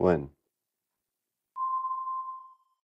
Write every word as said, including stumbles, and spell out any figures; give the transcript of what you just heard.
one.